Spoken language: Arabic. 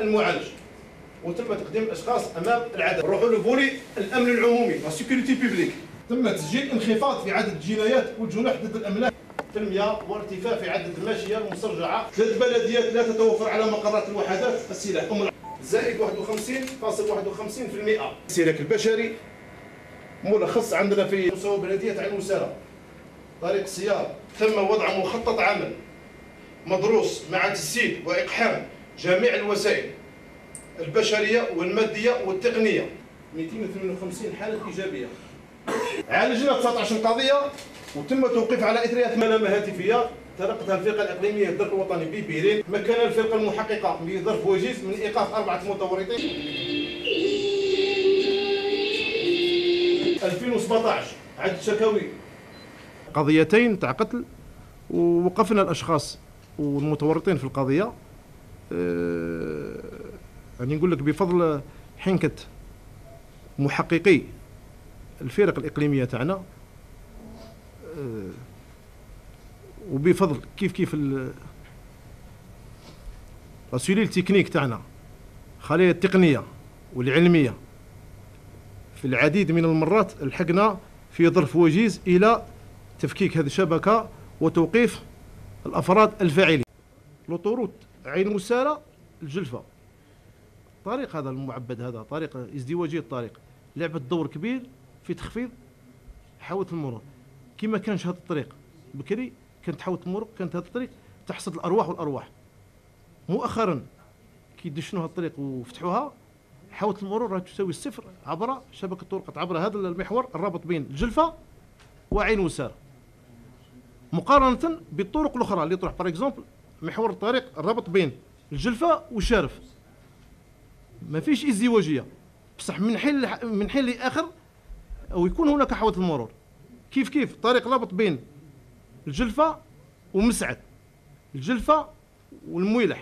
المعالج، وتم تقديم الاشخاص امام العداله. نروحوا لفولي الامن العمومي، لا سيكوريتي بوبليك، تم تسجيل انخفاض في عدد الجنايات والجناح ضد الاملاك، تنميه وارتفاع في عدد الماشيه المسترجعه، 3 بلديات لا تتوفر على مقرات الوحدات السلاح زائد 51.51%. الاستهلاك البشري ملخص عندنا في مستوى بلديه عين وسهله، طريق السياره، تم وضع مخطط عمل مدروس مع تسييد واقحام جميع الوسائل البشريه والماديه والتقنيه. 258 حاله ايجابيه. عالجنا 19 قضيه وتم توقيف على اثرها 8 هاتفيه ترقتها الفرقه الاقليميه الدرك الوطني ببيرين. مكن الفرقه المحققه بظرف وجيز من ايقاف 4 متورطين. 2017 عدد شكاوي، قضيتين تاع قتل ووقفنا الاشخاص والمتورطين في القضيه. يعني نقول لك بفضل حنكة محققي الفرق الإقليمية تاعنا، وبفضل كيف الرسولي التكنيك تاعنا، خلايا التقنية والعلمية، في العديد من المرات لحقنا في ظرف وجيز إلى تفكيك هذه الشبكة وتوقيف الأفراد الفاعلين. لطروت عين وسارة الجلفة، الطريق هذا المعبد، هذا طريق ازدواجية، الطريق لعبت دور كبير في تخفيض حاوة المرور. كيما كانش هذا الطريق بكري كانت حاوة المرور، كانت هذا الطريق تحصد الأرواح والأرواح. مؤخرا كي دشنوا هذا الطريق وفتحوها، حاوة المرور راه تساوي الصفر عبر شبكة طرقات، عبر هذا المحور الرابط بين الجلفة وعين وسار، مقارنة بالطرق الأخرى اللي تروح. باغ اكزومبل محور الطريق الرابط بين الجلفة والشارف ما فيش ازدواجيه، بصح من حين لاخر ويكون هناك حوض المرور. كيف طريق رابط بين الجلفه ومسعد، الجلفه والمويلح.